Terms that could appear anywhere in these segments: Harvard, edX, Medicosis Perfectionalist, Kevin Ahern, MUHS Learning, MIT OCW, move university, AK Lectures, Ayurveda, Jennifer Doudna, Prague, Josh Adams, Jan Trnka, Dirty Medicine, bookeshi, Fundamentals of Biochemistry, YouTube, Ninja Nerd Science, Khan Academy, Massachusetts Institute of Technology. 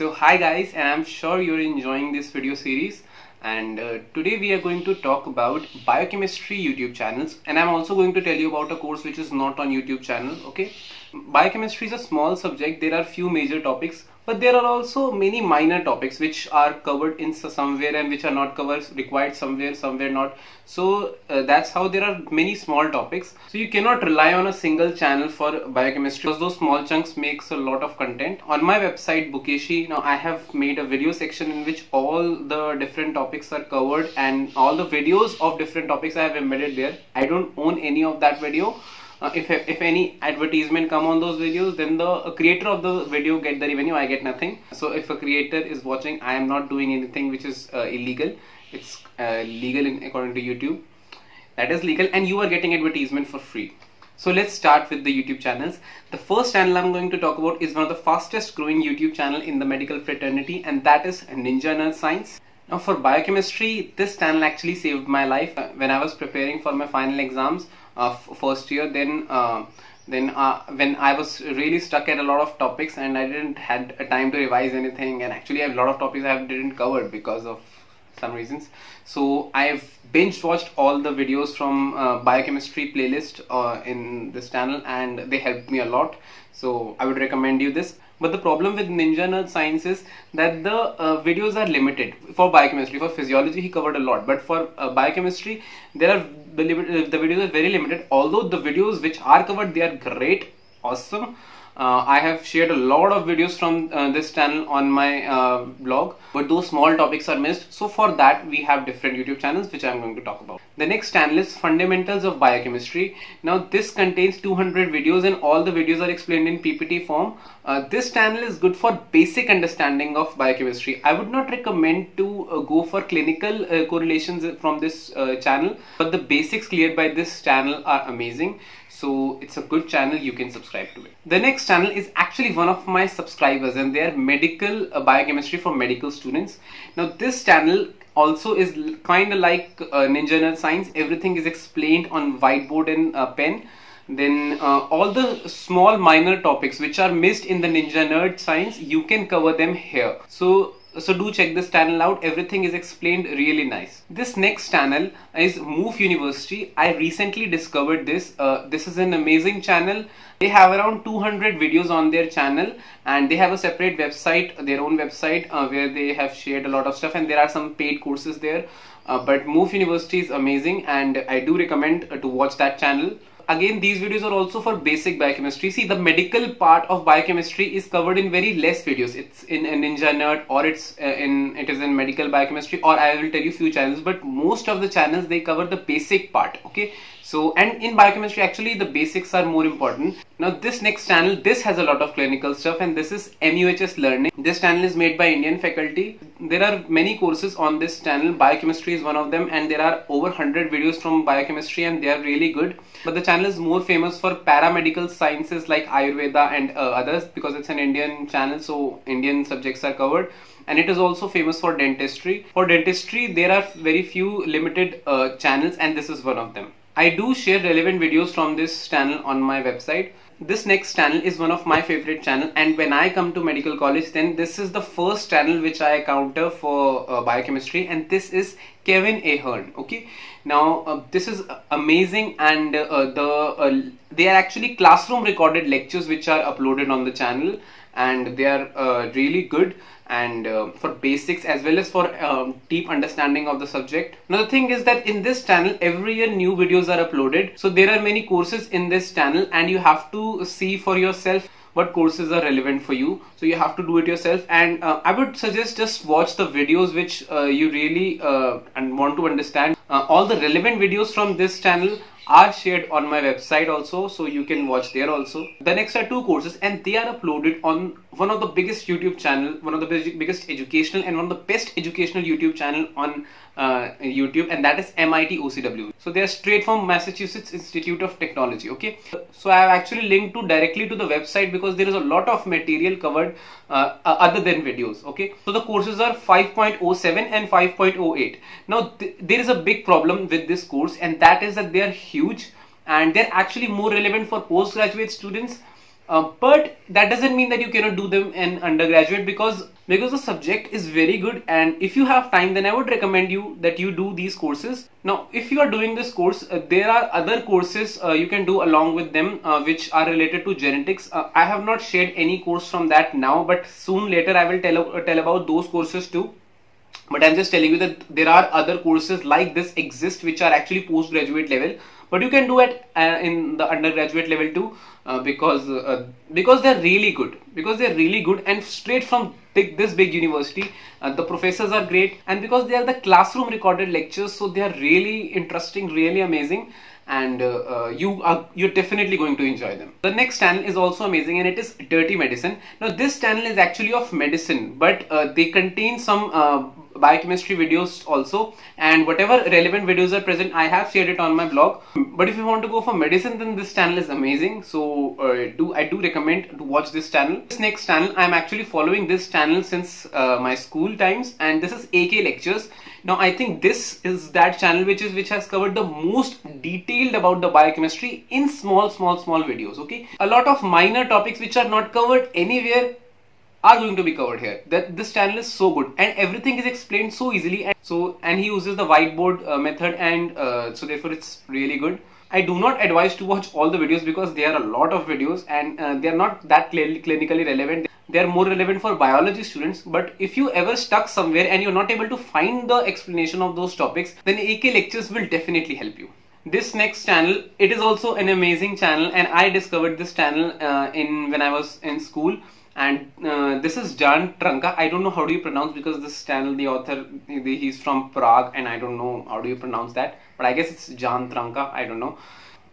So hi guys, and I'm sure you're enjoying this video series, and today we are going to talk about biochemistry YouTube channels, and I'm also going to tell you about a course which is not on YouTube channel. Okay, biochemistry is a small subject. There are few major topics, but there are also many minor topics which are covered in somewhere and which are not covered, required somewhere not. So that's how there are many small topics. So you cannot rely on a single channel for biochemistry, because those small chunks makes a lot of content. On my website Bookeshi, now I have made a video section in which all the different topics are covered, and all the videos of different topics I have embedded there. I don't own any of that video. If any advertisement come on those videos, then the creator of the video get the revenue, I get nothing. So if a creator is watching, I am not doing anything which is illegal. It's legal according to YouTube. That is legal, and you are getting advertisement for free. So let's start with the YouTube channels. The first channel I'm going to talk about is one of the fastest growing YouTube channel in the medical fraternity, and that is Ninja Nerd Science. Now for biochemistry, this channel actually saved my life when I was preparing for my final exams first year. Then when I was really stuck at a lot of topics and I didn't had a time to revise anything, and actually I have a lot of topics I didn't cover because of some reasons. So I've binge watched all the videos from biochemistry playlist in this channel, and they helped me a lot. So I would recommend you this. But the problem with Ninja Nerd Science is that the videos are limited for biochemistry. For physiology, he covered a lot, but for biochemistry, there are the videos are very limited. Although the videos which are covered, they are great, awesome. I have shared a lot of videos from this channel on my blog, but those small topics are missed. So for that, we have different YouTube channels, which I'm going to talk about. The next channel is Fundamentals of Biochemistry. Now this contains 200 videos, and all the videos are explained in PPT form. This channel is good for basic understanding of biochemistry. I would not recommend to go for clinical correlations from this channel, but the basics cleared by this channel are amazing. So it's a good channel, you can subscribe to it. The next channel is actually one of my subscribers, and they are medical biochemistry for medical students. Now this channel also is kind of like Ninja Nerd Science. Everything is explained on whiteboard and pen. Then all the small minor topics which are missed in the Ninja Nerd Science, you can cover them here. So do check this channel out. Everything is explained really nice. This next channel is Move University. I recently discovered this. This is an amazing channel. They have around 200 videos on their channel, and they have a separate website, their own website, where they have shared a lot of stuff, and there are some paid courses there. But Move University is amazing, and I do recommend to watch that channel. Again, these videos are also for basic biochemistry. See, the medical part of biochemistry is covered in very less videos. It's in a Ninja Nerd, or it is in medical biochemistry, or I will tell you few channels, but most of the channels, they cover the basic part. Okay, so, and in biochemistry, actually the basics are more important. Now this next channel, this has a lot of clinical stuff, and this is MUHS Learning. This channel is made by Indian faculty. There are many courses on this channel. Biochemistry is one of them, and there are over 100 videos from biochemistry, and they are really good. But the channel is more famous for paramedical sciences like Ayurveda and others, because it's an Indian channel, so Indian subjects are covered. And it is also famous for dentistry. For dentistry, there are very few limited channels, and this is one of them. I do share relevant videos from this channel on my website. This next channel is one of my favorite channel, and when I come to medical college, then this is the first channel which I encounter for biochemistry, and this is Kevin Ahern. Okay, now this is amazing, and they are actually classroom recorded lectures which are uploaded on the channel, and they are really good, and for basics as well as for deep understanding of the subject. Now the thing is that in this channel, every year new videos are uploaded, so there are many courses in this channel, and you have to see for yourself what courses are relevant for you. So you have to do it yourself, and I would suggest just watch the videos which you really and want to understand. All the relevant videos from this channel are shared on my website also, so you can watch there also. The next are two courses, and they are uploaded on one of the biggest YouTube channel, one of the biggest educational and one of the best educational YouTube channel on YouTube, and that is MIT OCW. So they are straight from Massachusetts Institute of Technology. Okay, so I have actually linked to directly to the website, because there is a lot of material covered other than videos. Okay, so the courses are 5.07 and 5.08. Now there is a big problem with this course, and that is that they are huge, and they're actually more relevant for postgraduate students, but that doesn't mean that you cannot do them in undergraduate, because because the subject is very good, and if you have time then I would recommend you that you do these courses. Now if you are doing this course, there are other courses you can do along with them which are related to genetics. I have not shared any course from that now, but soon later I will tell about those courses too. But I'm just telling you that there are other courses like this exist which are actually postgraduate level, but you can do it in the undergraduate level too, because they're really good, and straight from this big university. The professors are great, and because they are the classroom recorded lectures, so they are really interesting, really amazing, and you're definitely going to enjoy them. The next channel is also amazing, and it is Dirty Medicine. Now this channel is actually of medicine, but they contain some biochemistry videos also, and whatever relevant videos are present I have shared it on my blog. But if you want to go for medicine, then this channel is amazing, so I do recommend to watch this channel. This next channel, I'm actually following this channel since my school times, and this is AK Lectures. Now I think this is that channel which has covered the most detailed about the biochemistry in small videos. Okay, a lot of minor topics which are not covered anywhere are going to be covered here. That this channel is so good, and everything is explained so easily, and he uses the whiteboard method, and so therefore it's really good. I do not advise to watch all the videos because there are a lot of videos, and they are not that clinically relevant. They are more relevant for biology students, but if you ever stuck somewhere and you're not able to find the explanation of those topics, then AK Lectures will definitely help you. This next channel, it is also an amazing channel, and I discovered this channel when I was in school. And this is Jan Trnka. I don't know how do you pronounce, because this channel, the author, he's from Prague, and I don't know how do you pronounce that, but I guess it's Jan Trnka, I don't know.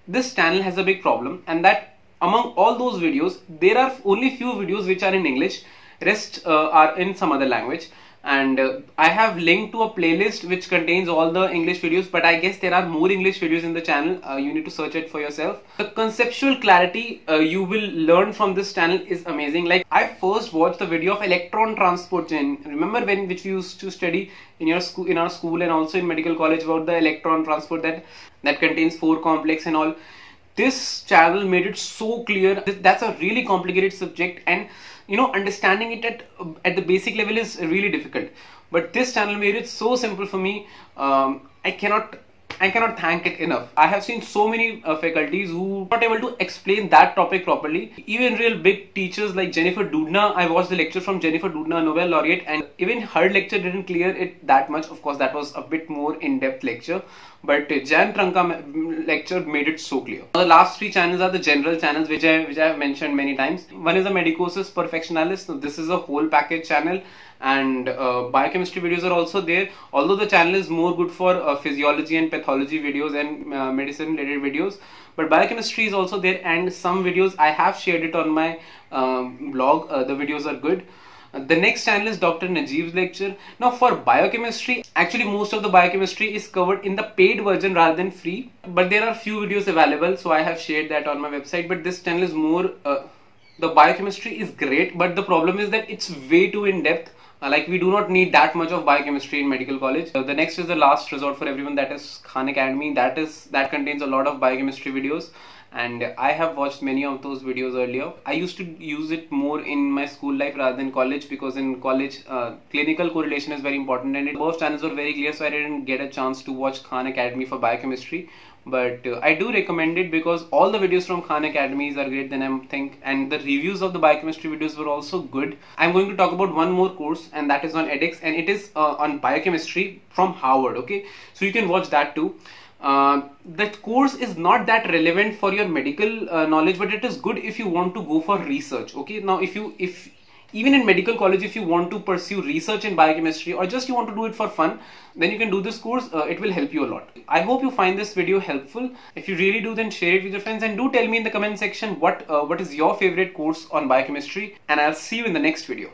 This channel has a big problem, and that among all those videos, there are only few videos which are in English, rest are in some other language. And I have linked to a playlist which contains all the English videos, but I guess there are more English videos in the channel. You need to search it for yourself. The conceptual clarity you will learn from this channel is amazing. Like, I first watched the video of electron transport chain. Remember which we used to study in your school, in our school, and also in medical college, about the electron transport that contains 4 complex and all. This channel made it so clear. That's a really complicated subject, and you know, understanding it at the basic level is really difficult, but this channel made it so simple for me. I cannot thank it enough. I have seen so many faculties who are not able to explain that topic properly. Even real big teachers like Jennifer Doudna. I watched the lecture from Jennifer Doudna, Nobel laureate, and even her lecture didn't clear it that much. Of course, that was a bit more in-depth lecture, but Jan Trnka lecture made it so clear. Now, the last 3 channels are the general channels which I have mentioned many times. One is the Medicosis Perfectionalist. Now, this is a whole package channel, and biochemistry videos are also there, although the channel is more good for physiology and pathology videos and medicine related videos, but biochemistry is also there, and some videos I have shared it on my blog. The videos are good. The next channel is Dr. Najeev's Lecture. Now for biochemistry, actually most of the biochemistry is covered in the paid version rather than free, but there are few videos available, so I have shared that on my website. But this channel is more the biochemistry is great, but the problem is that it's way too in depth. Like, we do not need that much of biochemistry in medical college. The next is the last resort for everyone, that is Khan Academy. That contains a lot of biochemistry videos, and I have watched many of those videos earlier. I used to use it more in my school life rather than college, because in college clinical correlation is very important, and both channels were very clear, so I didn't get a chance to watch Khan Academy for biochemistry. But I do recommend it because all the videos from Khan Academies are great, then I think, and the reviews of the biochemistry videos were also good. I'm going to talk about one more course, and that is on edX, and it is on biochemistry from Harvard. Okay, so you can watch that too. That course is not that relevant for your medical knowledge, but it is good if you want to go for research. Okay, now if even in medical college, if you want to pursue research in biochemistry, or just you want to do it for fun, then you can do this course. It will help you a lot. I hope you find this video helpful. If you really do, then share it with your friends, and do tell me in the comment section what is your favorite course on biochemistry, and I'll see you in the next video.